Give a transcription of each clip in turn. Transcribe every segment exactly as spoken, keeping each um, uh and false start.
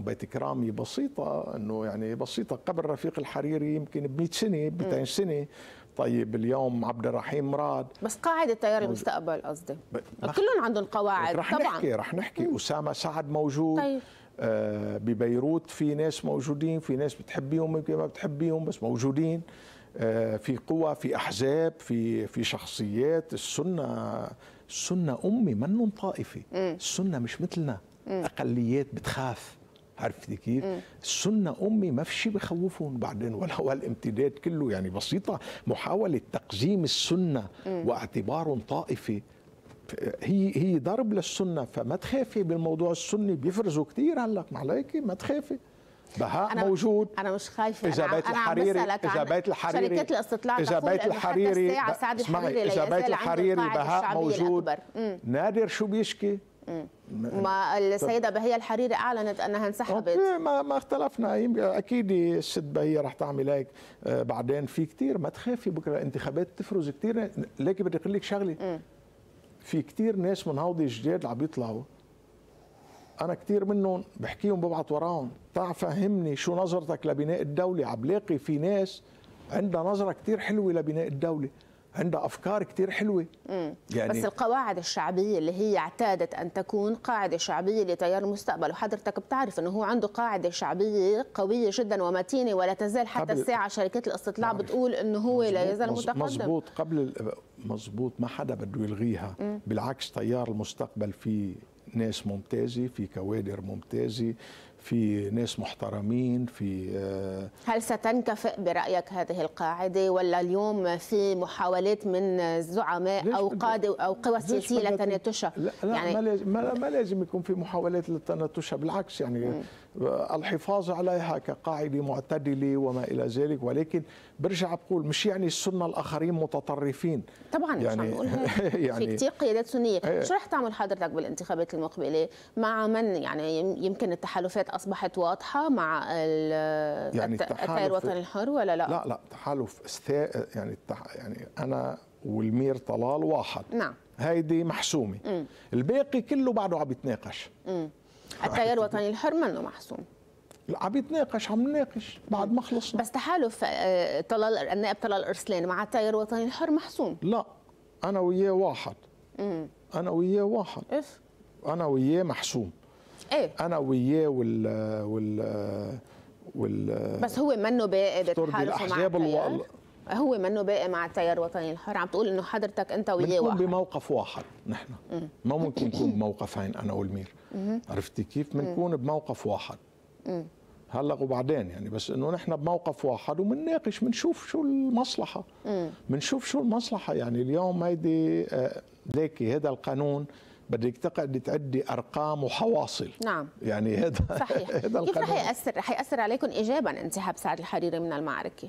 بيت كرامي بسيطة، انه يعني بسيطة، قبل رفيق الحريري يمكن ب مئة سنة ب مئتين سنة. طيب اليوم عبد الرحيم مراد، بس قاعدة تيار المستقبل قصدي كلهم عندهم قواعد. رح طبعا نحكي رح نحكي مم. اسامة سعد موجود. طيب. آه ببيروت في ناس موجودين، في ناس بتحبيهم يمكن ما بتحبيهم بس موجودين. آه في قوى، في احزاب، في في شخصيات. السنة السنة امي منهم طائفة. مم. السنة مش مثلنا، اقليات بتخاف، عرفتي كيف؟ مم. السنه امي ما في شيء بخوفهم بعدين، ولا هو الامتداد كله يعني بسيطه. محاوله تقزيم السنه مم. واعتبارهم طائفه هي هي ضرب للسنه، فما تخافي بالموضوع السني، بيفرزوا كثير هلا، ما عليكي ما تخافي. بهاء أنا موجود، انا مش خايفه. اذا بيت الحريري اذا بيت الحريري شركات الاستطلاع اذا بيت الحريري اذا بيت الحريري بهاء موجود، نادر شو بيشكي. ما السيدة بهية الحريري أعلنت أنها انسحبت. ما ما اختلفنا، أكيد الست بهية رح تعمل هيك بعدين. في كثير، ما تخافي، بكره انتخابات تفرز كثير. لكن بدي أقول لك شغلة، في كثير ناس من هوضي جداد عم بيطلعوا، أنا كثير منهم بحكيهم ببعت وراهم، تعا فهمني شو نظرتك لبناء الدولة. عم بلاقي في ناس عندها نظرة كثير حلوة لبناء الدولة، عندها أفكار كتير حلوة. مم. يعني بس القواعد الشعبية اللي هي اعتادت أن تكون قاعدة شعبية لتيار المستقبل، وحضرتك بتعرف أنه هو عنده قاعدة شعبية قوية جدا ومتينة، ولا تزال حتى الساعة شركات الاستطلاع معرفة. بتقول أنه هو لا يزال متقدم. مزبوط، قبل مزبوط، ما حدا بده يلغيها. مم. بالعكس، تيار المستقبل في ناس ممتازة، في كوادر ممتازة، في ناس محترمين. في هل ستنكفئ برأيك هذه القاعدة، ولا اليوم في محاولات من زعماء أو قادة أو قوى سياسية لتنتشها؟ لا, لا يعني ما, ما لازم يكون في محاولات لتنتشها، بالعكس يعني م. الحفاظ عليها كقاعدة معتدلة وما إلى ذلك. ولكن برجع بقول مش يعني السنة الآخرين متطرفين، طبعا يعني مش عم نقولها. يعني في كثير قيادات سنية. ايه. شو رح تعمل حضرتك بالانتخابات المقبلة؟ مع من يعني يمكن التحالفات أصبحت واضحة مع يعني التيار الوطني الحر ولا لا؟ لا لا، تحالف يعني التح... يعني أنا والمير طلال واحد. نعم. هيدي محسومة. م. الباقي كله بعده عم يتناقش. التيار الوطني الحر منه محسوم. عم يتناقش، عم نناقش بعد ما خلصنا. بس تحالف طلال النائب طلال أرسلان مع التيار الوطني الحر محسوم. لا، أنا وياه واحد. م. أنا وياه واحد. إف. أنا وياه محسوم. ايه، انا وياه وال وال وال بس هو منه باقي بتحالفه مع التيار. هو منه باقي مع التيار الوطني الحر. عم تقول انه حضرتك انت وياه واحد، بنكون بموقف واحد نحن. مم. ما ممكن نكون بموقفين انا والمير. مم. عرفتي كيف؟ بنكون بموقف واحد. مم. هلا وبعدين يعني، بس انه نحن بموقف واحد وبنناقش، بنشوف شو المصلحه، بنشوف شو المصلحه. يعني اليوم هيدي ليكي هذا القانون بدك تقعد تعدي ارقام وحواصل. نعم يعني هذا صحيح. هذا كيف رح ياثر رح ياثر عليكم ايجابا انسحاب سعد الحريري من المعركه؟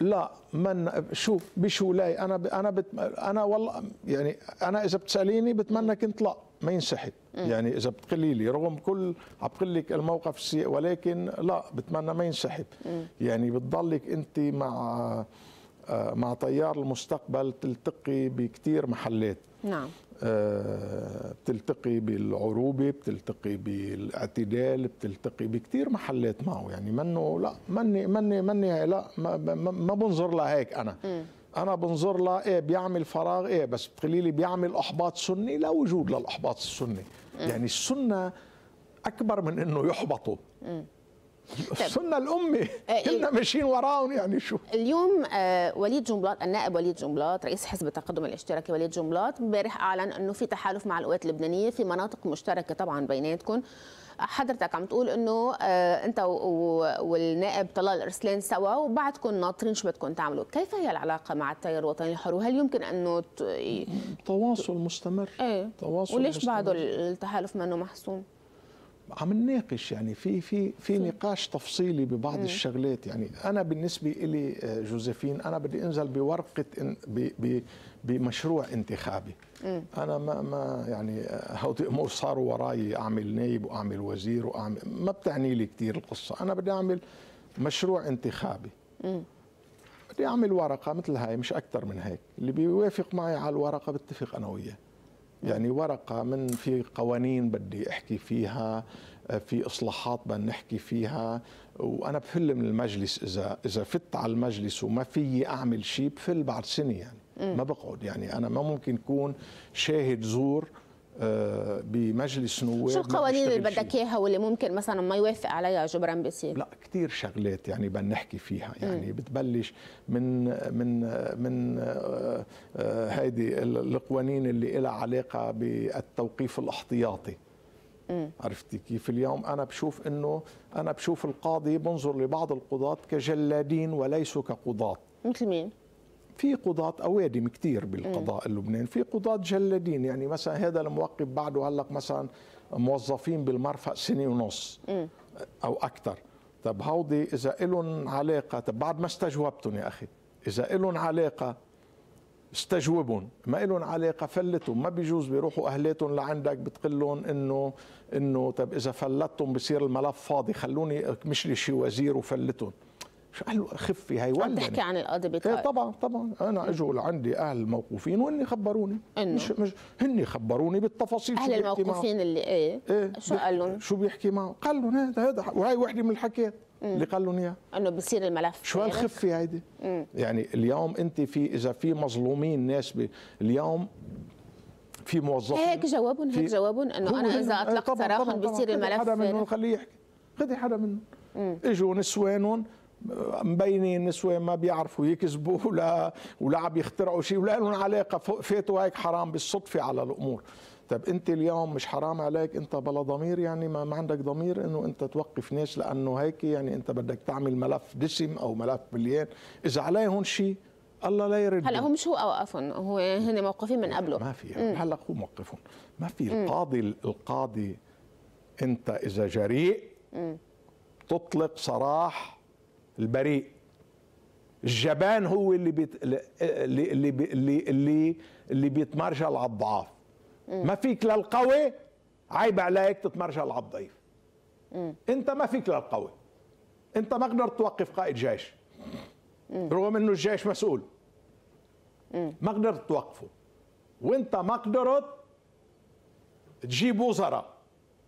لا، من شوف بشو لاي انا ب... انا بت... انا والله يعني انا اذا بتساليني بتمنى كنت لا ما ينسحب. يعني اذا بتقلي لي رغم كل عم بقول لك الموقف السيء، ولكن لا بتمنى ما ينسحب. م. يعني بتضلك انت مع مع تيار المستقبل، تلتقي بكثير محلات. نعم. بتلتقي بالعروبة، بتلتقي بالاعتدال، بتلتقي بكثير محلات معه. يعني منه لا مني مني مني لا ما, ما بنظر لها هيك أنا. م. أنا بنظر لها إيه بيعمل فراغ، إيه بس بتقولي لي بيعمل إحباط سني، لا وجود للإحباط السني. م. يعني السنة أكبر من إنه يحبطوا. م. السنة الأمي كنا ماشيين وراهم. يعني شو اليوم وليد جنبلاط، النائب وليد جنبلاط رئيس حزب التقدم الاشتراكي، وليد جنبلاط امبارح أعلن أنه في تحالف مع القوات اللبنانية في مناطق مشتركة طبعا بيناتكم. حضرتك عم تقول أنه أنت والنائب طلال أرسلان سوا وبعدكم ناطرين شو بدكم تعملوا. كيف هي العلاقة مع التيار الوطني الحر، وهل يمكن أنه ت... تواصل مستمر؟ ايه. تواصل وليش مستمر؟ بعده التحالف منه محسوم؟ عم نناقش يعني في في في نقاش تفصيلي ببعض م. الشغلات. يعني انا بالنسبه لي جوزيفين، انا بدي انزل بورقه إن بمشروع انتخابي. م. انا ما ما يعني هودي امور صاروا وراي، اعمل نايب واعمل وزير واعمل، ما بتعني لي كثير القصه. انا بدي اعمل مشروع انتخابي، م. بدي اعمل ورقه مثل هاي، مش اكثر من هيك. اللي بيوافق معي على الورقه بتفق انا وياه. يعني ورقة من في قوانين بدي أحكي فيها، في إصلاحات بدنا نحكي فيها، وأنا بفل من المجلس. إذا إذا فت على المجلس وما فيي أعمل شيء بفل بعد سنة يعني، م. ما بقعد يعني. أنا ما ممكن أكون شاهد زور بمجلس نواب. شو القوانين اللي بدك اياها واللي ممكن مثلا ما يوافق عليها جبران باسيل؟ لا كثير شغلات يعني بدنا نحكي فيها يعني. مم. بتبلش من من من هيدي القوانين اللي لها علاقه بالتوقيف الاحتياطي. مم. عرفتي كيف؟ اليوم انا بشوف انه انا بشوف القاضي، بنظر لبعض القضاة كجلادين وليسوا كقضاة. مثل مين؟ في قضاة أوادم كتير بالقضاء اللبناني، في قضاة جلادين يعني. مثلا هذا الموقف بعده هلق مثلا موظفين بالمرفأ سنة ونص م. أو أكثر. طب هودي إذا إلهم علاقة، طب بعد ما استجوبتهم يا أخي، إذا إلهم علاقة استجوبهم، ما إلهم علاقة فلتهم. ما بيجوز بيروحوا أهلاتهم لعندك بتقلهم إنه إنه طب إذا فلتهم بصير الملف فاضي، خلوني مش لي شي وزير وفلتهم. شو قالوا خفي هي ولا بتحكي عن القاضي بيطلع؟ طبعا طبعا انا اجوا لعندي اهل الموقوفين وهن خبروني، مش مش هن خبروني بالتفاصيل. اهل الموقوفين اللي ايه, إيه؟ شو قال لهم؟ شو بيحكي معه؟ قال لهم هذا هذا، وهي وحده من الحكيات اللي قال لهم اياها انه بصير الملف. شو هالخفي هيدي؟ يعني اليوم انت في اذا في مظلومين ناس اليوم في موظفين هيك جوابهم هيك جوابهم انه انا اذا اطلقت سراحهم بصير الملف. حدا منهم خليه يحكي، خذي حدا منهم. اجوا نسوانهم مبينين نسوان ما بيعرفوا يكذبوا ولا ولا عم يخترعوا شيء ولا لهم علاقه، فاتوا هيك حرام بالصدفه على الامور. طب انت اليوم مش حرام عليك انت بلا ضمير يعني؟ ما, ما عندك ضمير انه انت توقف ناس لانه هيك يعني انت بدك تعمل ملف دسم او ملف مليان. اذا عليهم شيء الله لا يرد. هلا هم شو اوقفهم؟ هو هن موقفين من قبله. ما في هلا هو موقفهم ما في. القاضي القاضي انت اذا جريء تطلق سراح البريء. الجبان هو اللي بيت... اللي اللي اللي اللي بيتمرجل على الضعاف. ما فيك للقوي، عيب عليك تتمرجل على الضعيف. انت ما فيك للقوي، انت ما قدرت توقف قائد جيش مم. رغم انه الجيش مسؤول مم. ما قدرت توقفه، وانت ما قدرت تجيب وزراء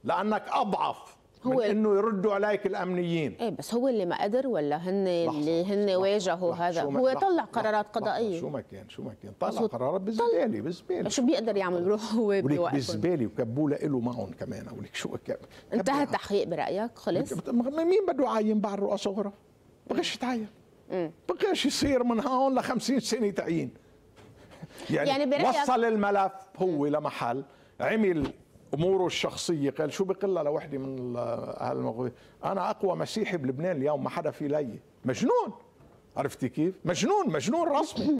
لانك اضعف هو انه يردوا عليك الامنيين. ايه بس هو اللي ما قدر ولا هن اللي هن واجهوا هذا؟ هو طلع قرارات قضائيه. شو ما كان شو ما كان طلع قرارات بالزباله بالزباله. شو بيقدر يعمل روح هو بوقته بالزباله؟ وكبوله له معهم كمان. ولك شو انتهى التحقيق برايك؟ خلص مين بده يعين بعد رؤساء غرف؟ بغيش يتعين، بغيش يصير من هون ل خمسين سنه تعيين يعني, يعني وصل الملف هو لمحل عمل اموره الشخصيه. قال شو بقلها لوحده من اهل المغرب؟ انا اقوى مسيحي بلبنان اليوم، ما حدا في لي. مجنون، عرفتي كيف؟ مجنون مجنون رسمي.